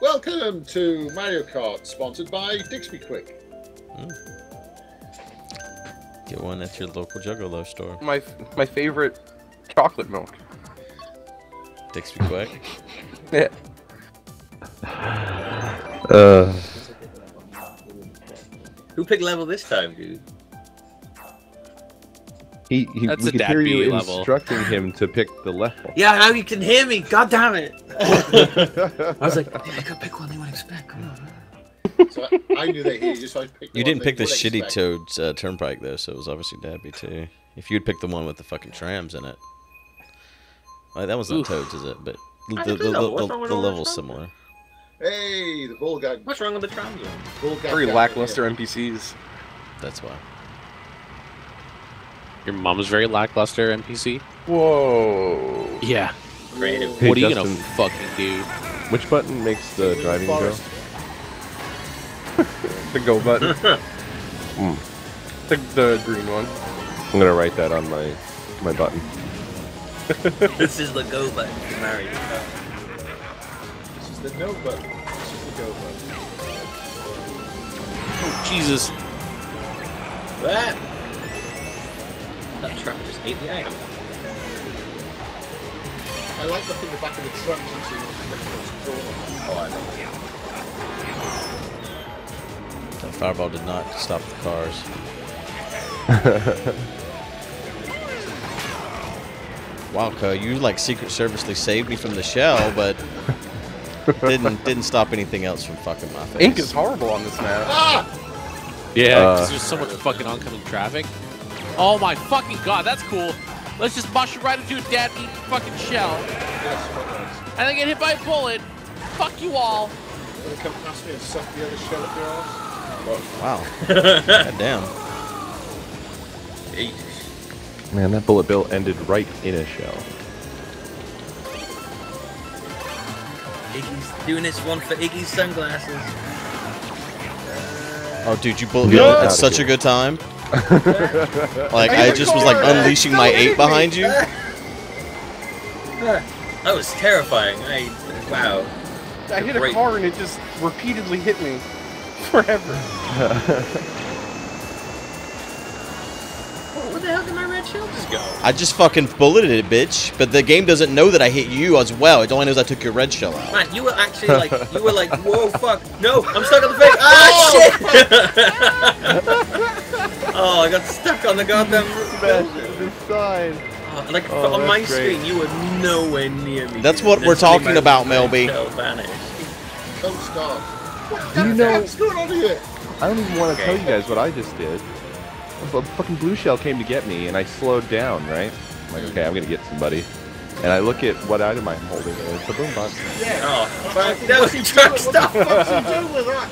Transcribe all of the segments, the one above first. Welcome to Mario Kart, sponsored by Dixby Quick. Get one at your local Juggalo store. My favorite chocolate milk. Dixby Quick? Yeah. Who picked level this time, dude? That's we could hear you level. Instructing him to pick the level. Yeah, now you can hear me. God damn it! I was like, yeah, I could pick one they would expect. Come on. So I knew they hear you, so I picked. You didn't pick the shitty Toad's Turnpike though, so it was obviously Dabby too. If you'd picked the one with the fucking trams in it, like, that was not Toad's, is it? But the level's similar. Hey, the bull guy. What's wrong with the trams? Very lackluster NPCs. That's why. Your mom's very lackluster NPC. Whoa. Yeah. Creative. Hey, what are you gonna fucking do? Which button makes the driving go? The go button. The green one. I'm gonna write that on my button. This is the go button to Mario. This is the no button. This is the go button. Oh Jesus. That. That truck just ate the item. I like the thing in the back of the truck since it was the fireball did not stop the cars. Wildco, you like Secret Servicely saved me from the shell, but didn't stop anything else from fucking my face. Ink is horrible on this map. Ah! Yeah, because there's so much fucking oncoming traffic. Oh my fucking god, that's cool. Let's just mush right into a dead fucking shell. And then get hit by a bullet. Fuck you all. They come past me and suck the other shell up your ass. Wow. God damn. Jeez. Man, that bullet bill ended right in a shell. Iggy's doing this one for Iggy's sunglasses. Oh, dude, you bullet bill at such a good time. Like, I just was like unleashing my ape behind you. That was terrifying. Wow. I hit a car and it just repeatedly hit me. Forever. Where the hell did my red shield just go? I just fucking bulleted it, bitch. But the game doesn't know that I hit you as well. It only knows I took your red shell out. Man, you were actually like, whoa, fuck. No, I'm stuck on the face. Ah, shit! Oh, I got stuck on the goddamn side. Oh, like on my screen, you were nowhere near me. That's what we're talking about, Melby. Don't stop. What's going on here? I don't even want to tell you guys what I just did. A fucking blue shell came to get me, and I slowed down. Right? I'm like, okay, I'm gonna get somebody. And I look at what item I'm holding, and it's a boom box. Yeah. Oh, that was truck stuff. What the fuck you do with that?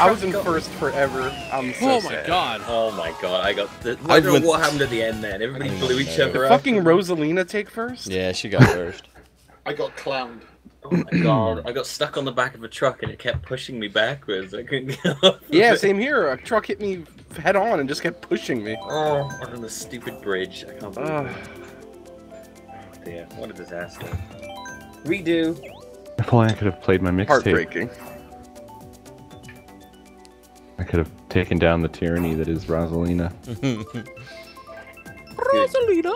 I was in first forever. I'm so sad. God. Oh my god. I got the... I don't know what happened at the end then. Everybody blew each other up. Fucking Rosalina take first? Yeah, she got first. I got clowned. Oh my god. I got stuck on the back of a truck and it kept pushing me backwards. I couldn't get off. Yeah, same here. A truck hit me head on and just kept pushing me. Oh, on the stupid bridge. I can't believe it. Oh dear. What a disaster. Redo. If only I could have played my mixtape. Heartbreaking. I could have taken down the tyranny that is Rosalina. Rosalina?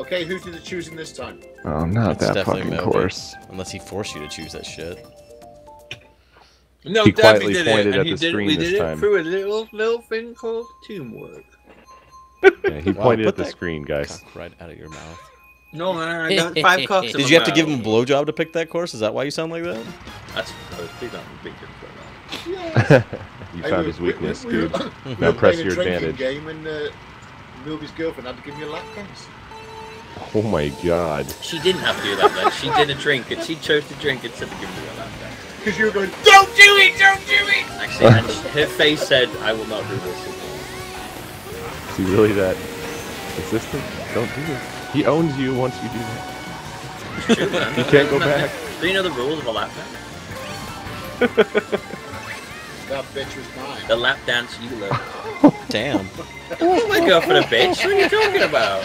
Okay, who did it choosing this time? Oh, not that fucking course. Unless he forced you to choose that shit. No, he quietly pointed at the screen this time. We did it through a little thing called teamwork. Yeah, he pointed at the screen, guys. Right out of your mouth. No, I got 5 cocks in my mouth. Did you have to give him a blowjob to pick that course? Is that why you sound like that? That's big on the big difference. You found his weakness, dude. Now press your advantage. Game and Milby's girlfriend had to give me a lap dance. Oh my god. She didn't have to do that, though. She did a drink, and she chose to drink instead of giving me a lap dance. Because you were going, don't do it, don't do it! Actually, and her face said, I will not do this again. Is he really that insistent? Don't do it. He owns you once you do that. It's true, man. You can't go back. Do you know the rules of a lap dance? That bitch was mine. The lap dance you love. Damn. Oh my god, for the bitch. What are you talking about?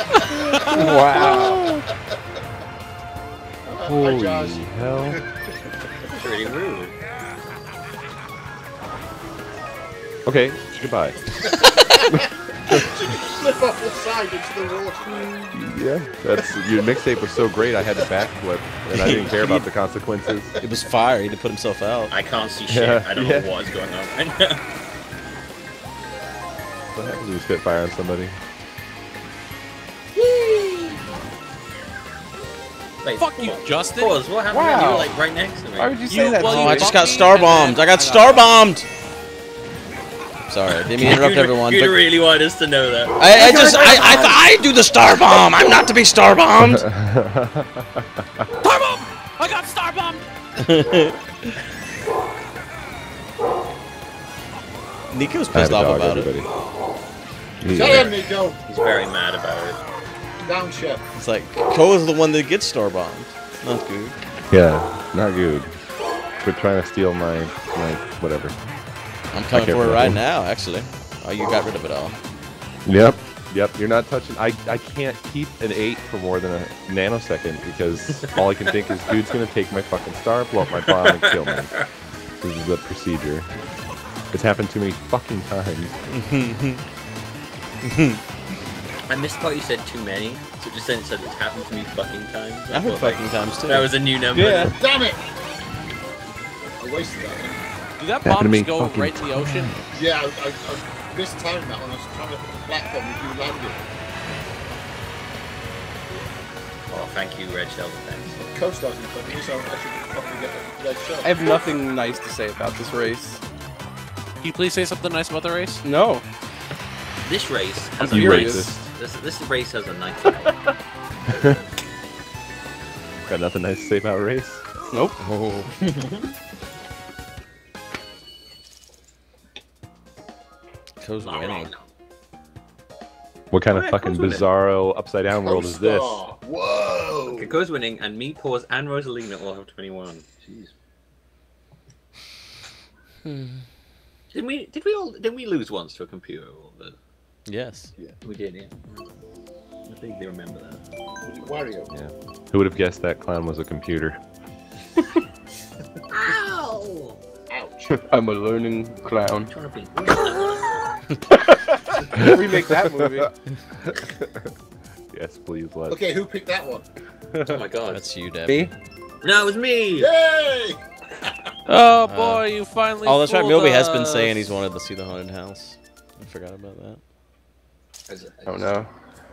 Wow. Holy hell. Pretty rude. Okay, goodbye. So you slip off the side into the water. Yeah, that's your mixtape was so great I had to backflip and I didn't care about the consequences. It was fire, he had to put himself out. I can't see shit. Yeah. I don't know what's going on right now. What happens if you spit fire on somebody? Wait, fuck you, Justin! Pause. What happened when you were like right next to me? Why would you say that? Well, I just got star-bombed! I got star-bombed! Sorry, didn't mean to interrupt everyone. You really want us to know that. I do the star bomb. I'm not to be star bombed. Star bomb! I got star bombed. Nico's pissed off about it. Damn, Nico! He's very mad about it. Down ship. It's like Koa's the one that gets star bombed. It's not good. Yeah, not good. Quit trying to steal my whatever. I'm coming for it right now, actually. Oh, you got rid of it all. Yep. Yep. You're not touching. I can't keep an 8 for more than a nanosecond because all I can think is, dude's going to take my fucking star, blow up my bomb, and kill me. This is the procedure. It's happened too many fucking times. I missed the part you said too many. So just then it said it's happened to me fucking times. I heard fucking times too. That was a new number. Yeah. Damn it! I wasted that one. Did that bomb just go right to the ocean? Yeah, I mistimed that one. I was trying to hit the platform if you landed. Oh, thank you, Red Shell Defense. Co-star's in front of you, so I should probably get the Red Shell. I have nothing nice to say about this race. Can you please say something nice about the race? No. This race has a nice... This race has a nice... Got nothing nice to say about race? Nope. Oh. What kind of fucking bizarro upside down world is this? Whoa! Okay, Ko's winning, and me, Paws, and Rosalina all have 21. Jeez. Didn't we lose once to a computer? Yes. Yeah. We did. Yeah. I think they remember that. Wario. Yeah. Who would have guessed that clown was a computer? Ow! Ouch! I'm a learning clown. Remake that movie. Yes, please. Let's. Okay, who picked that one? Oh my god, that's you, Debbie. No, it was me. Yay! Oh boy, you finally. Oh, that's right. Milby has been saying he's wanted to see the haunted house. I forgot about that. Oh no.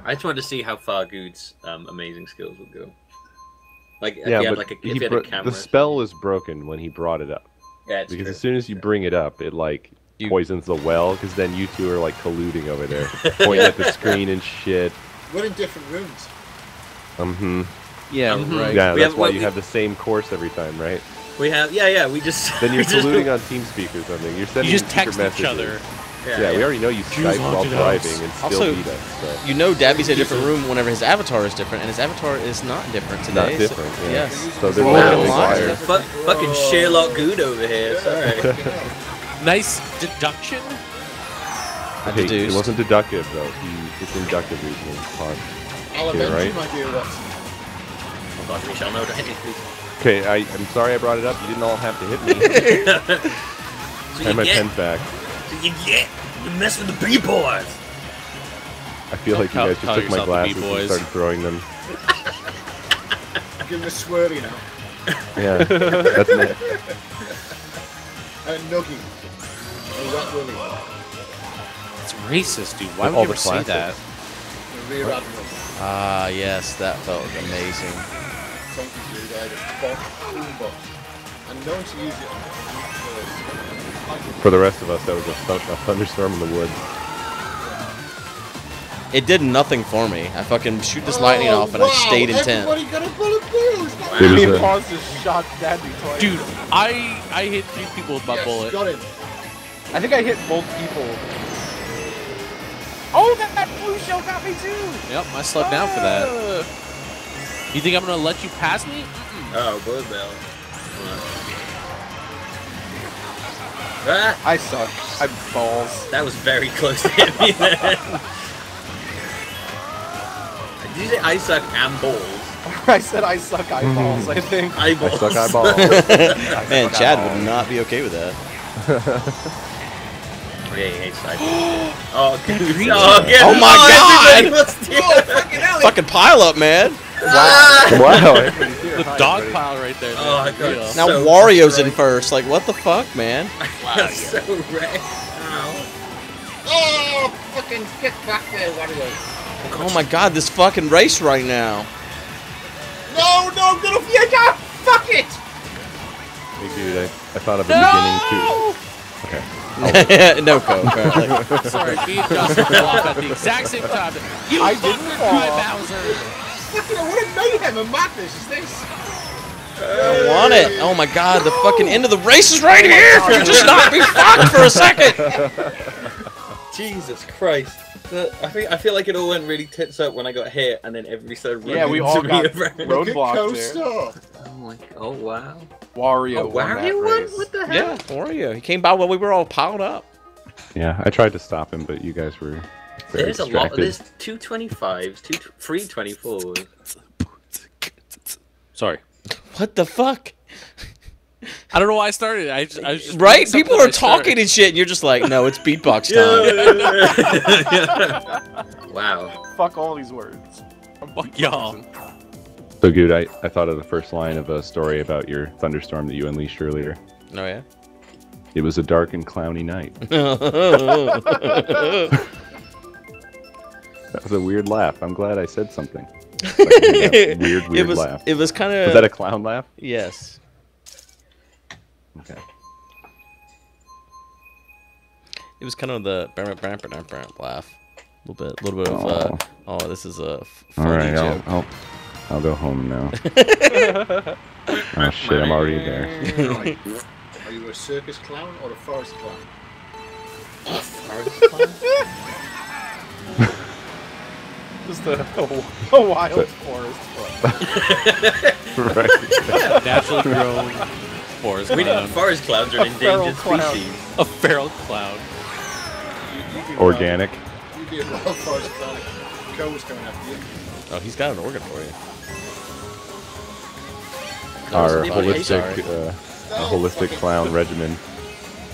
I just wanted to see how far Good's amazing skills would go. Like, yeah, if he had, like, if he had a camera. The spell was broken when he brought it up. Yeah, because true. As soon as you bring it up, it like. Poisons the well, because then you two are like colluding over there, pointing at the screen and shit. We're in different rooms. Yeah, right. Yeah, that's why you have the same course every time, right? We have, we just... Then you're colluding on TeamSpeak or something. You're sending secret messages. You just text each other. Yeah, we already know you Skype while driving and still beat us. So. You know Dabby's in a different room whenever his avatar is different, and his avatar is not different today. Not different, so, yes. So they're wired. Fucking Sherlock Good over here, sorry. Nice deduction. Okay, it wasn't deductive though. It's inductive reasoning. I'll avenge you, my dear Watson. Oh God, we shall know that. Okay, I'm sorry I brought it up. You didn't all have to hit me. So and my pen's back. So you mess with the B-boys. I feel like you guys just took my glasses and started throwing them. Give them a swirly now. Yeah, that's it. And Noogie. It's racist, dude. Why would you ever say that? Ah, yes, that felt amazing. For the rest of us, that was a thunderstorm in the woods. It did nothing for me. I fucking shoot this lightning off and I stayed in 10. Dude, I hit 3 people with my bullet. Got it. I think I hit both people. Oh, that blue shell got me too! Yep, I slugged down for that. You think I'm gonna let you pass me? Oh, bullet bell. I suck. I'm balls. That was very close to hit me then. Did you say I suck and balls? I said I suck eyeballs, I think. Eyeballs. I suck eyeballs. Man, Chad would not be okay with that. Yeah, he hates eyeballs. Oh, oh my God! Oh, fucking pile up, man! Wow. Wow. The dog pile right there. Oh, God. Now so Wario's in first. Like, what the fuck, man? Wow. That's so wrecked. Oh, fucking get back there, Wario. Oh my God, this fucking race right now. No, I'm gonna feel God. Fuck it. Hey, dude, I thought of the beginning, too. Okay. No code, apparently. Sorry, me and Justin flop at the exact same time. You fucking my Bowser! Fucking, I want to know you have a mock this. I want it. Oh my God, the fucking end of the race is right here! If you just not be fucked for a second! Jesus Christ. I feel like it all went really tits up when I got hit, and then every side we all got roadblocked there. Oh my! Oh wow! Wario won that race. What the hell? Yeah, Wario. He came by while we were all piled up. Yeah, I tried to stop him, but you guys were very distracted. There's a lot. There's 225s, 324s. Sorry. What the fuck? I don't know why I started. I was just right. People are talking and shit, and you're just like, no, it's beatbox time. Wow. Fuck all these words. Fuck y'all. So, dude, I thought of the first line of a story about your thunderstorm that you unleashed earlier. Oh yeah. It was a dark and clowny night. That was a weird laugh. I'm glad I said something. Like, weird it was, laugh. It was kind of. Was that a clown laugh? Yes. Okay. It was kind of the laugh, a little bit of oh, this is a funny joke. I'll go home now. Oh shit, I'm already there. Are you a circus clown or a forest clown? A forest clown? Just a wild forest clown. Right. Naturally grown. Forest clown. Forest clowns are an endangered species. A feral clown. Organic. You'd be a wild forest clown. Co's coming after you. Oh, he's got an organ for you. Our holistic, clown regimen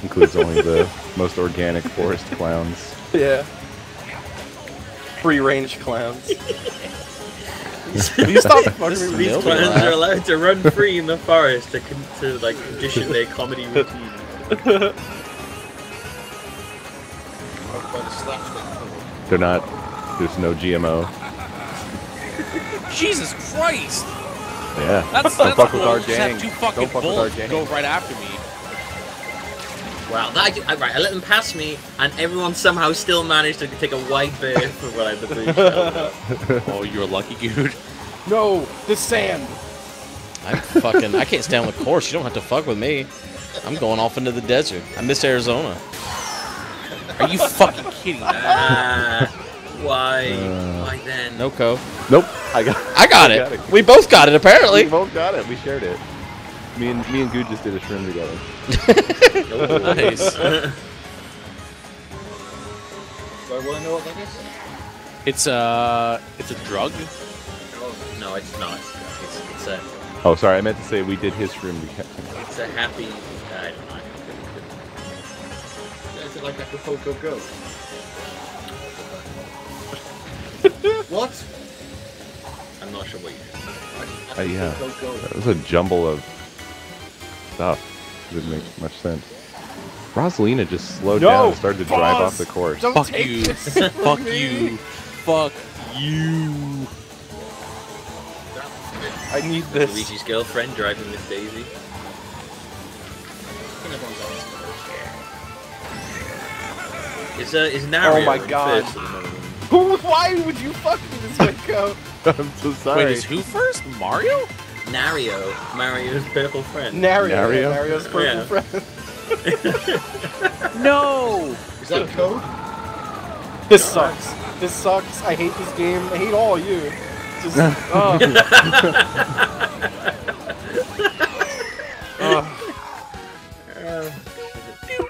includes only the most organic forest clowns. Yeah. Free-range clowns. These clowns are allowed to run free in the forest to like condition their comedy routine. They're not. There's no GMO. Jesus Christ! Yeah. That's don't fuck with our gang. Two fucking bulls go right after me. Wow. I let them pass me, and everyone somehow still managed to take a wide berth for what I believe. Oh, you're lucky, dude. No, the sand. I'm fucking. I can't stand with course. You don't have to fuck with me. I'm going off into the desert. I miss Arizona. Are you fucking kidding me? Why? Why then? No co. Nope. I got it. We both got it. Apparently. We both got it. We shared it. Me and Goo just did a shrimp together. Oh, nice. Do I really know what that is? It's a drug. No, it's not. It's a. Oh, sorry. I meant to say we did his shrimp together. It's a happy. I don't know. Is it like a Coco Go? What? I'm not sure what you did. Yeah, that was a jumble of stuff. Didn't make much sense. Rosalina just slowed down and started to drive off the course. Fuck you. Fuck you. Fuck you. I need this. Luigi's girlfriend driving Miss Daisy. Is Nario? Oh my God. Why would you fuck with this Waco? I'm so sorry. Wait, is who first? Mario? Nario. Mario's purple friend. Nario. Mario's purple friend. No! Is that a code? This sucks. This sucks. I hate this game. I hate all of you.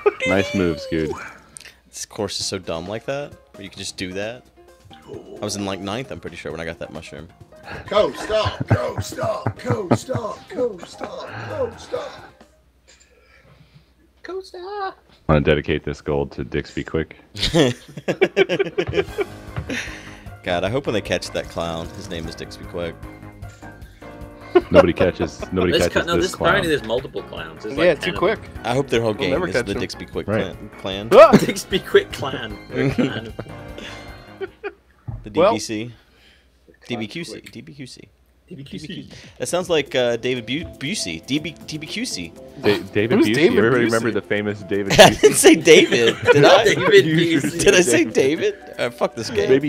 Just, Nice moves, dude. This course is so dumb like that. Or you can just do that. I was in like 9th, I'm pretty sure, when I got that mushroom. Co-stop. I want to dedicate this gold to Dixby Quick. God, I hope when they catch that clown, his name is Dixby Quick. Nobody catches this clown. Apparently there's multiple clowns. There's like too quick. I hope their whole game is the Dixby Quick clan. Dixby Quick clan. The DBC. DBQC. DBQC. DBQC. That sounds like David Busey. DBQC. David Busey. Everybody remember the famous David Busey? I didn't say David. Did I? Did I say David? Fuck this game. Maybe